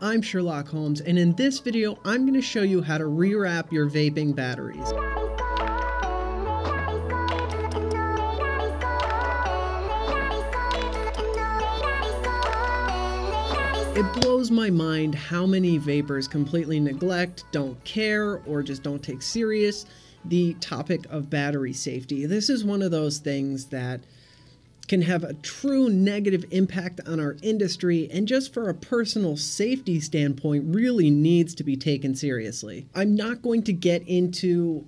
I'm Sherlock Holmes, and in this video I'm going to show you how to rewrap your vaping batteries. It blows my mind how many vapers completely neglect, don't care, or just don't take serious the topic of battery safety. This is one of those things that can have a true negative impact on our industry, and just for a personal safety standpoint really needs to be taken seriously. I'm not going to get into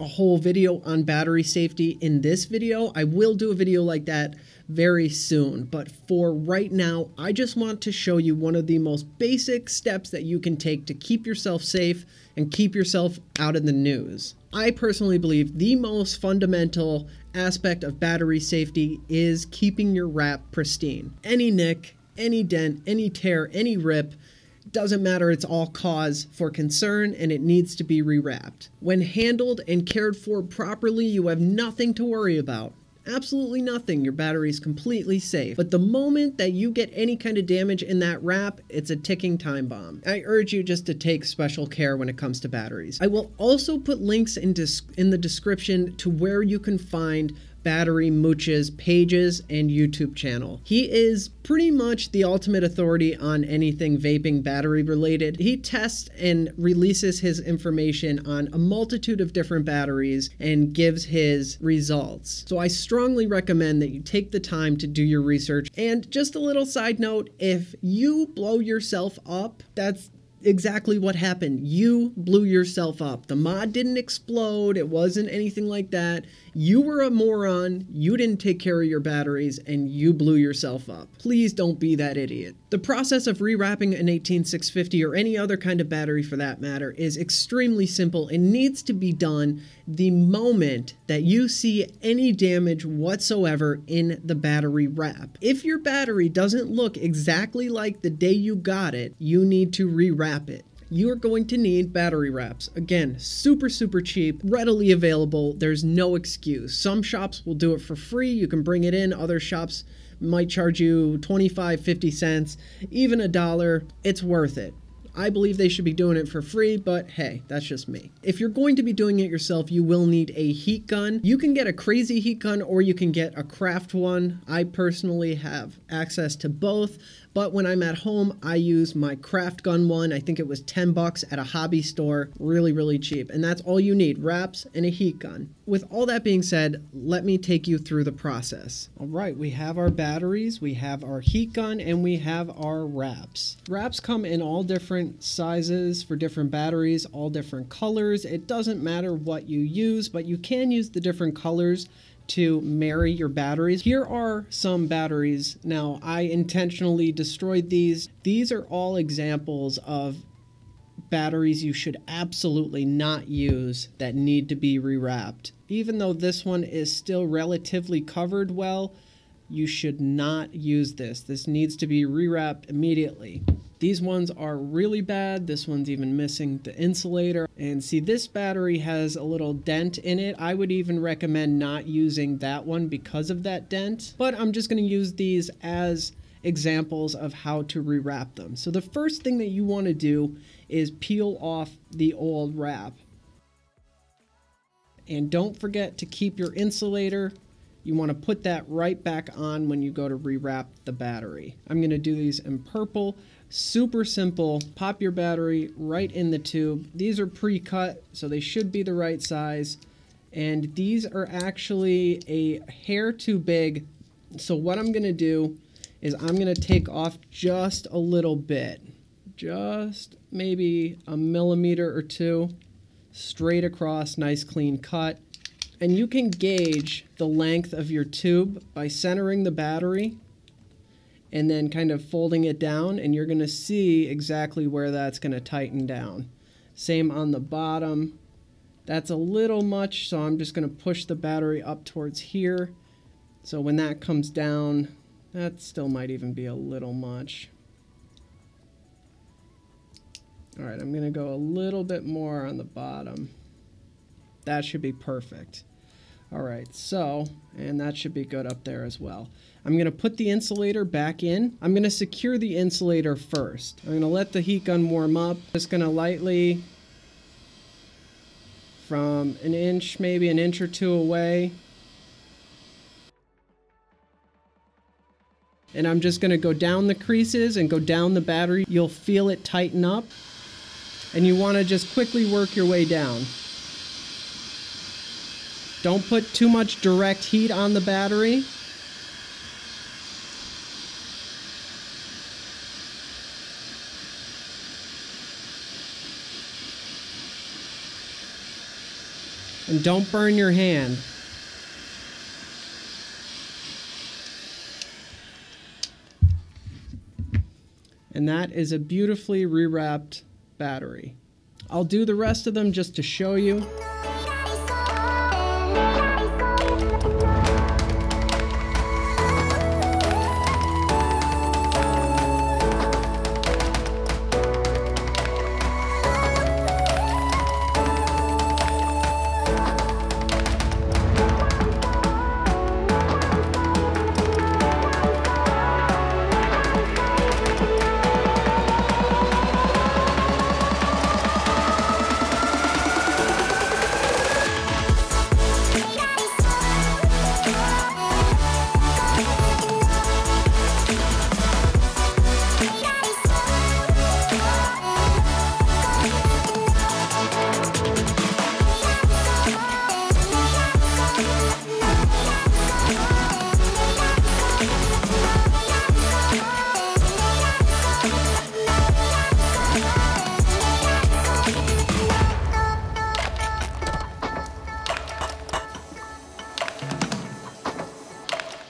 a whole video on battery safety in this video. I will do a video like that very soon, but for right now I just want to show you one of the most basic steps that you can take to keep yourself safe and keep yourself out of the news. I personally believe the most fundamental aspect of battery safety is keeping your wrap pristine. Any nick, any dent, any tear, any rip, doesn't matter, it's all cause for concern and it needs to be rewrapped. When handled and cared for properly, you have nothing to worry about. Absolutely nothing. Your battery is completely safe. But the moment that you get any kind of damage in that wrap, it's a ticking time bomb. I urge you just to take special care when it comes to batteries. I will also put links in the description to where you can find Battery Mooch's pages and YouTube channel. He is pretty much the ultimate authority on anything vaping battery related. He tests and releases his information on a multitude of different batteries and gives his results. So I strongly recommend that you take the time to do your research. And just a little side note, if you blow yourself up, that's exactly what happened. You blew yourself up. The mod didn't explode. It wasn't anything like that. You were a moron. You didn't take care of your batteries and you blew yourself up. Please don't be that idiot. The process of rewrapping an 18650 or any other kind of battery for that matter is extremely simple and needs to be done the moment that you see any damage whatsoever in the battery wrap. If your battery doesn't look exactly like the day you got it, you need to rewrap it. You're going to need battery wraps. Again, super cheap, readily available. There's no excuse. Some shops will do it for free. You can bring it in. Other shops might charge you 25, 50 cents, even $1. It's worth it. I believe they should be doing it for free, but hey, that's just me. If you're going to be doing it yourself, you will need a heat gun. You can get a crazy heat gun or you can get a craft one. I personally have access to both, but when I'm at home, I use my craft gun one. I think it was 10 bucks at a hobby store. Really cheap. And that's all you need, wraps and a heat gun. With all that being said, let me take you through the process. All right, we have our batteries, we have our heat gun, and we have our wraps. Wraps come in all different sizes for different batteries, all different colors. It doesn't matter what you use, but you can use the different colors to marry your batteries. Here are some batteries. Now, I intentionally destroyed these. These are all examples of batteries you should absolutely not use that need to be rewrapped. Even though this one is still relatively covered well, you should not use this. This needs to be rewrapped immediately. These ones are really bad. This one's even missing the insulator. And see, this battery has a little dent in it. I would even recommend not using that one because of that dent. But I'm just going to use these as examples of how to rewrap them. So the first thing that you want to do is peel off the old wrap. And don't forget to keep your insulator. You want to put that right back on when you go to rewrap the battery. I'm going to do these in purple. Super simple. Pop your battery right in the tube. These are pre-cut, so they should be the right size. And these are actually a hair too big. So what I'm going to do is I'm going to take off just a little bit. Just maybe a millimeter or two. Straight across, nice clean cut. And you can gauge the length of your tube by centering the battery and then kind of folding it down, and you're gonna see exactly where that's gonna tighten down. Same on the bottom. That's a little much, so I'm just gonna push the battery up towards here. So when that comes down, that still might even be a little much. All right, I'm gonna go a little bit more on the bottom. That should be perfect. All right, so, and that should be good up there as well. I'm gonna put the insulator back in. I'm gonna secure the insulator first. I'm gonna let the heat gun warm up. Just gonna lightly, from an inch, maybe an inch or two away. And I'm just gonna go down the creases and go down the battery. You'll feel it tighten up. And you wanna just quickly work your way down. Don't put too much direct heat on the battery. And don't burn your hand. And that is a beautifully rewrapped battery. I'll do the rest of them just to show you.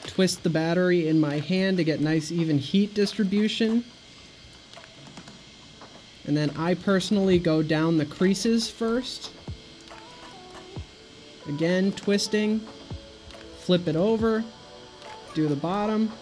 Twist the battery in my hand to get nice even heat distribution. And then I personally go down the creases first. Again, twisting, flip it over, do the bottom.